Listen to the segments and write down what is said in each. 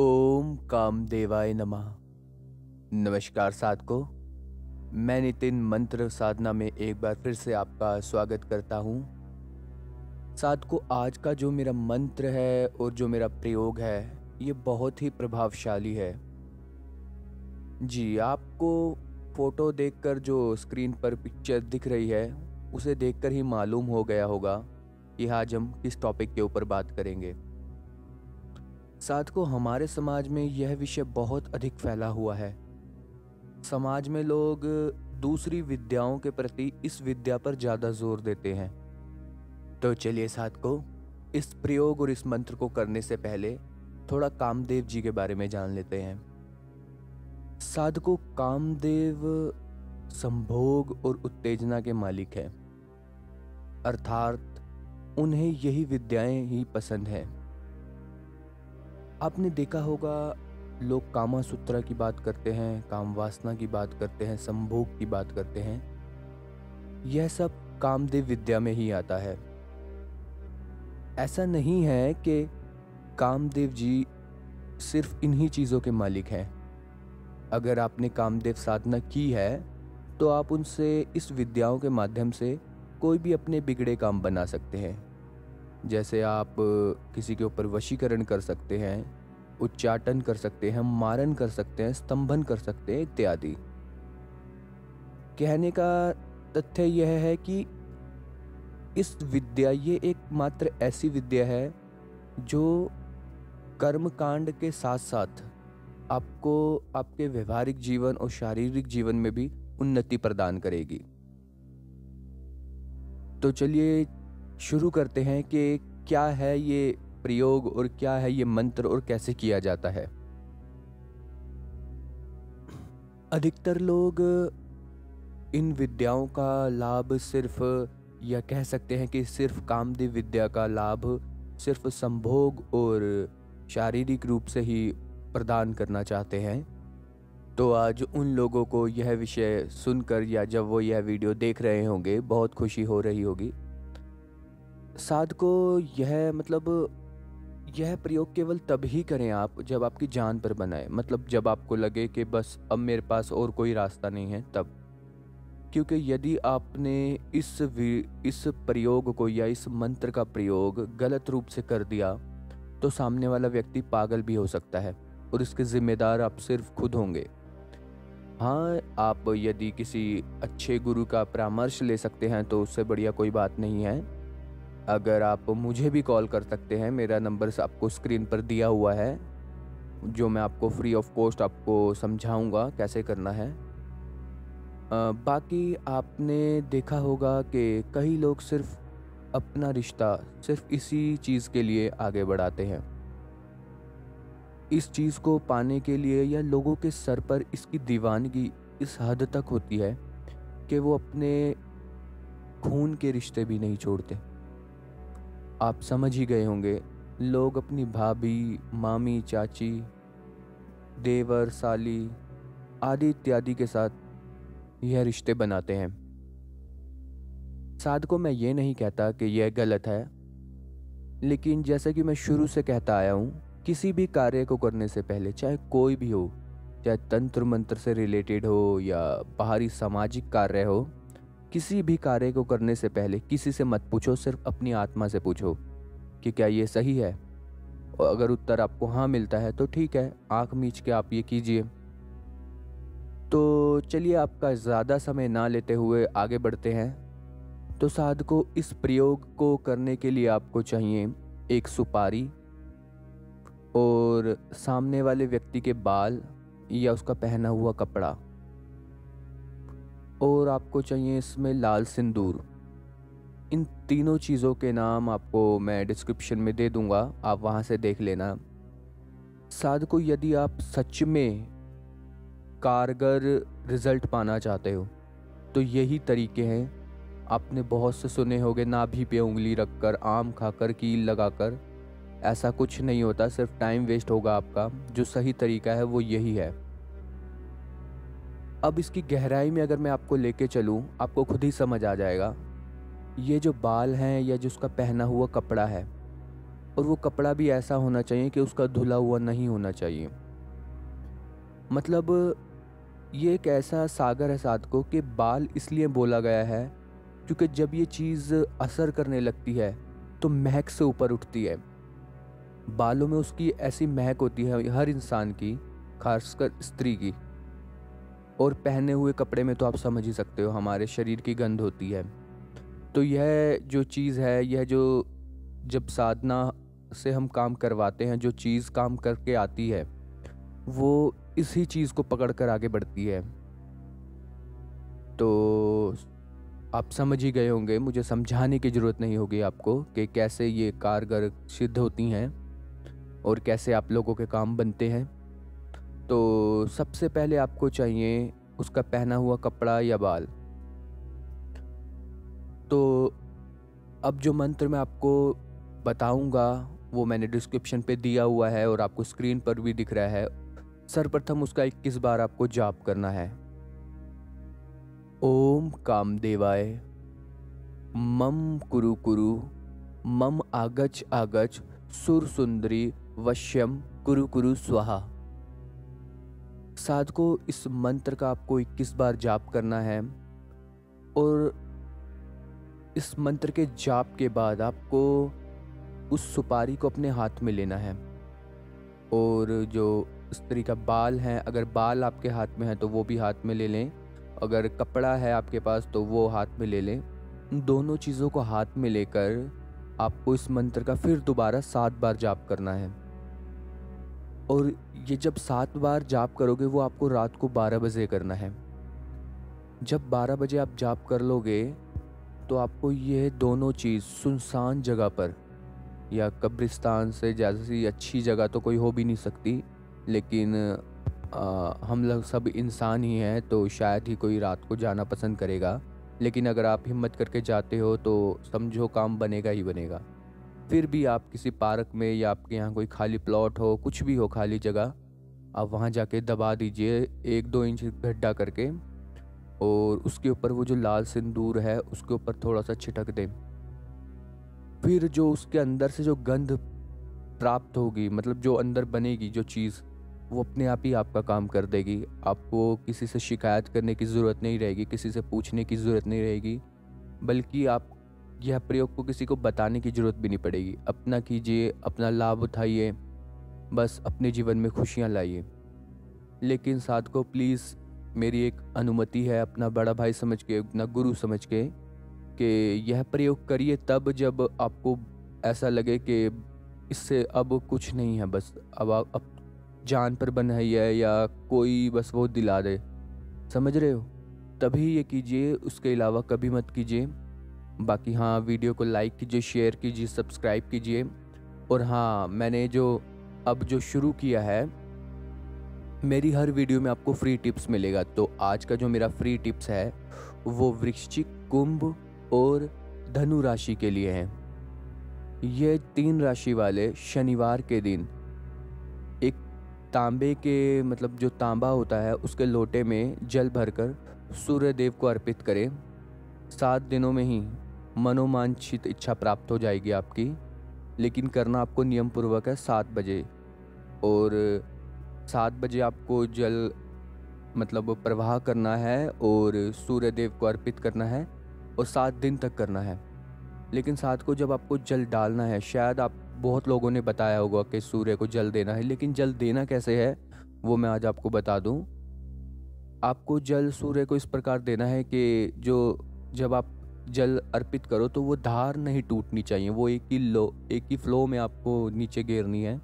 ओम कामदेवाय नमः। नमस्कार साथियों, मैं नितिन मंत्र साधना में एक बार फिर से आपका स्वागत करता हूँ। साथियों, आज का जो मेरा मंत्र है और जो मेरा प्रयोग है ये बहुत ही प्रभावशाली है जी। आपको फ़ोटो देखकर जो स्क्रीन पर पिक्चर दिख रही है उसे देखकर ही मालूम हो गया होगा कि आज हम किस टॉपिक के ऊपर बात करेंगे। साथियों, हमारे समाज में यह विषय बहुत अधिक फैला हुआ है। समाज में लोग दूसरी विद्याओं के प्रति इस विद्या पर ज़्यादा जोर देते हैं। तो चलिए साथियों, इस प्रयोग और इस मंत्र को करने से पहले थोड़ा कामदेव जी के बारे में जान लेते हैं। साथियों, कामदेव संभोग और उत्तेजना के मालिक हैं, अर्थात उन्हें यही विद्याएं ही पसंद हैं। आपने देखा होगा लोग कामा सूत्रा की बात करते हैं, काम वासना की बात करते हैं, संभोग की बात करते हैं। यह सब कामदेव विद्या में ही आता है। ऐसा नहीं है कि कामदेव जी सिर्फ इन्हीं चीज़ों के मालिक हैं। अगर आपने कामदेव साधना की है तो आप उनसे इस विद्याओं के माध्यम से कोई भी अपने बिगड़े काम बना सकते हैं। जैसे आप किसी के ऊपर वशीकरण कर सकते हैं, उच्चाटन कर सकते हैं, मारन कर सकते हैं, स्तंभन कर सकते हैं इत्यादि। कहने का तथ्य यह है कि इस विद्या ये एकमात्र ऐसी विद्या है जो कर्मकांड के साथ साथ आपको आपके व्यवहारिक जीवन और शारीरिक जीवन में भी उन्नति प्रदान करेगी। तो चलिए शुरू करते हैं कि क्या है ये प्रयोग और क्या है ये मंत्र और कैसे किया जाता है। अधिकतर लोग इन विद्याओं का लाभ सिर्फ, या कह सकते हैं कि सिर्फ कामदेव विद्या का लाभ सिर्फ संभोग और शारीरिक रूप से ही प्रदान करना चाहते हैं। तो आज उन लोगों को यह विषय सुनकर या जब वो यह वीडियो देख रहे होंगे बहुत खुशी हो रही होगी। साथियों, यह प्रयोग केवल तब ही करें आप जब आपकी जान पर बनाए, मतलब जब आपको लगे कि बस अब मेरे पास और कोई रास्ता नहीं है तब। क्योंकि यदि आपने इस प्रयोग को या इस मंत्र का प्रयोग गलत रूप से कर दिया तो सामने वाला व्यक्ति पागल भी हो सकता है और इसके जिम्मेदार आप सिर्फ खुद होंगे। हाँ, आप यदि किसी अच्छे गुरु का परामर्श ले सकते हैं तो उससे बढ़िया कोई बात नहीं है। अगर आप मुझे भी कॉल कर सकते हैं, मेरा नंबर आपको स्क्रीन पर दिया हुआ है, जो मैं आपको फ्री ऑफ कॉस्ट आपको समझाऊंगा कैसे करना है। बाकी आपने देखा होगा कि कई लोग सिर्फ अपना रिश्ता सिर्फ इसी चीज़ के लिए आगे बढ़ाते हैं। इस चीज़ को पाने के लिए या लोगों के सर पर इसकी दीवानगी इस हद तक होती है कि वो अपने खून के रिश्ते भी नहीं छोड़ते। आप समझ ही गए होंगे, लोग अपनी भाभी, मामी, चाची, देवर, साली आदि इत्यादि के साथ यह रिश्ते बनाते हैं। साथियों, मैं ये नहीं कहता कि यह गलत है, लेकिन जैसा कि मैं शुरू से कहता आया हूँ, किसी भी कार्य को करने से पहले, चाहे कोई भी हो, चाहे तंत्र मंत्र से रिलेटेड हो या बाहरी सामाजिक कार्य हो, किसी भी कार्य को करने से पहले किसी से मत पूछो, सिर्फ अपनी आत्मा से पूछो कि क्या ये सही है। और अगर उत्तर आपको हाँ मिलता है तो ठीक है, आंख मीच के आप ये कीजिए। तो चलिए, आपका ज़्यादा समय ना लेते हुए आगे बढ़ते हैं। तो साथियों, इस प्रयोग को करने के लिए आपको चाहिए एक सुपारी और सामने वाले व्यक्ति के बाल या उसका पहना हुआ कपड़ा, और आपको चाहिए इसमें लाल सिंदूर। इन तीनों चीज़ों के नाम आपको मैं डिस्क्रिप्शन में दे दूंगा, आप वहां से देख लेना। साथियों, यदि आप सच में कारगर रिजल्ट पाना चाहते हो तो यही तरीके हैं। आपने बहुत से सुने होंगे, नाभि पे उंगली रखकर, आम खाकर, कील लगाकर, ऐसा कुछ नहीं होता, सिर्फ टाइम वेस्ट होगा आपका। जो सही तरीका है वो यही है। अब इसकी गहराई में अगर मैं आपको लेके चलूँ, आपको खुद ही समझ आ जाएगा। ये जो बाल हैं या जो उसका पहना हुआ कपड़ा है और वो कपड़ा भी ऐसा होना चाहिए कि उसका धुला हुआ नहीं होना चाहिए। मतलब ये एक ऐसा सागर है साधकों के बाल इसलिए बोला गया है क्योंकि जब ये चीज़ असर करने लगती है तो महक से ऊपर उठती है। बालों में उसकी ऐसी महक होती है हर इंसान की, खासकर स्त्री की। और पहने हुए कपड़े में तो आप समझ ही सकते हो हमारे शरीर की गंध होती है। तो यह जो चीज़ है, यह जो जब साधना से हम काम करवाते हैं, जो चीज़ काम करके आती है वो इसी चीज़ को पकड़ कर आगे बढ़ती है। तो आप समझ ही गए होंगे, मुझे समझाने की ज़रूरत नहीं होगी आपको कि कैसे ये कारगर सिद्ध होती हैं और कैसे आप लोगों के काम बनते हैं। तो सबसे पहले आपको चाहिए उसका पहना हुआ कपड़ा या बाल। तो अब जो मंत्र मैं आपको बताऊंगा वो मैंने डिस्क्रिप्शन पे दिया हुआ है और आपको स्क्रीन पर भी दिख रहा है। सर्वप्रथम उसका 21 बार आपको जाप करना है। ओम कामदेवाय मम कुरु कुरु मम आगच आगच सुर सुंदरी वश्यम कुरु कुरु स्वाहा। साधको इस मंत्र का आपको 21 बार जाप करना है और इस मंत्र के जाप के बाद आपको उस सुपारी को अपने हाथ में लेना है। और जो स्त्री का बाल है, अगर बाल आपके हाथ में है तो वो भी हाथ में ले लें, अगर कपड़ा है आपके पास तो वो हाथ में ले लें। इन दोनों चीज़ों को हाथ में लेकर आपको इस मंत्र का फिर दोबारा 7 बार जाप करना है। और ये जब 7 बार जाप करोगे वो आपको रात को 12 बजे करना है। जब 12 बजे आप जाप कर लोगे तो आपको ये दोनों चीज़ सुनसान जगह पर या कब्रिस्तान से जैसी अच्छी जगह तो कोई हो भी नहीं सकती, लेकिन हम लोग सब इंसान ही हैं तो शायद ही कोई रात को जाना पसंद करेगा, लेकिन अगर आप हिम्मत करके जाते हो तो समझो काम बनेगा ही बनेगा। फिर भी आप किसी पार्क में या आपके यहाँ कोई खाली प्लॉट हो, कुछ भी हो खाली जगह, आप वहाँ जाके दबा दीजिए 1-2 इंच गड्ढा करके और उसके ऊपर वो जो लाल सिंदूर है उसके ऊपर थोड़ा सा छिटक दें। फिर जो उसके अंदर से जो गंध प्राप्त होगी, मतलब जो अंदर बनेगी जो चीज़, वो अपने आप ही आपका काम कर देगी। आपको किसी से शिकायत करने की ज़रूरत नहीं रहेगी, किसी से पूछने की ज़रूरत नहीं रहेगी, बल्कि आप यह प्रयोग को किसी को बताने की ज़रूरत भी नहीं पड़ेगी। अपना कीजिए, अपना लाभ उठाइए, बस अपने जीवन में खुशियाँ लाइए। लेकिन साधकों प्लीज़ मेरी एक अनुमति है, अपना बड़ा भाई समझ के, अपना गुरु समझ के, कि यह प्रयोग करिए तब जब आपको ऐसा लगे कि इससे अब कुछ नहीं है, बस अब आप जान पर बनाई है या कोई बस वो दिला दे, समझ रहे हो, तभी ये कीजिए, उसके अलावा कभी मत कीजिए। बाकी हाँ, वीडियो को लाइक कीजिए, शेयर कीजिए, सब्सक्राइब कीजिए। और हाँ, मैंने जो शुरू किया है, मेरी हर वीडियो में आपको फ्री टिप्स मिलेगा। तो आज का जो मेरा फ्री टिप्स है वो वृश्चिक, कुंभ और धनु राशि के लिए है। ये 3 राशि वाले शनिवार के दिन एक तांबे के, मतलब जो तांबा होता है उसके लोटे में जल भरकर सूर्य देव को अर्पित करें। 7 दिनों में ही मनोवांछित इच्छा प्राप्त हो जाएगी आपकी, लेकिन करना आपको नियम पूर्वक है 7 बजे। और 7 बजे आपको जल मतलब प्रवाह करना है और सूर्य देव को अर्पित करना है और 7 दिन तक करना है। लेकिन साथ को जब आपको जल डालना है, शायद आप बहुत लोगों ने बताया होगा कि सूर्य को जल देना है, लेकिन जल देना कैसे है वो मैं आज आपको बता दूँ। आपको जल सूर्य को इस प्रकार देना है कि जब आप जल अर्पित करो तो वो धार नहीं टूटनी चाहिए, वो एक ही फ्लो में आपको नीचे गिरनी है।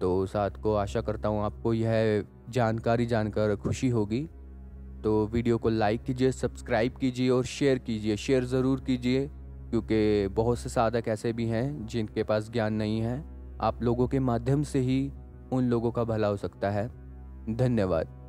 तो साथ को आशा करता हूँ आपको यह जानकारी जानकर खुशी होगी। तो वीडियो को लाइक कीजिए, सब्सक्राइब कीजिए और शेयर कीजिए। शेयर ज़रूर कीजिए क्योंकि बहुत से साधक ऐसे भी हैं जिनके पास ज्ञान नहीं है। आप लोगों के माध्यम से ही उन लोगों का भला हो सकता है। धन्यवाद।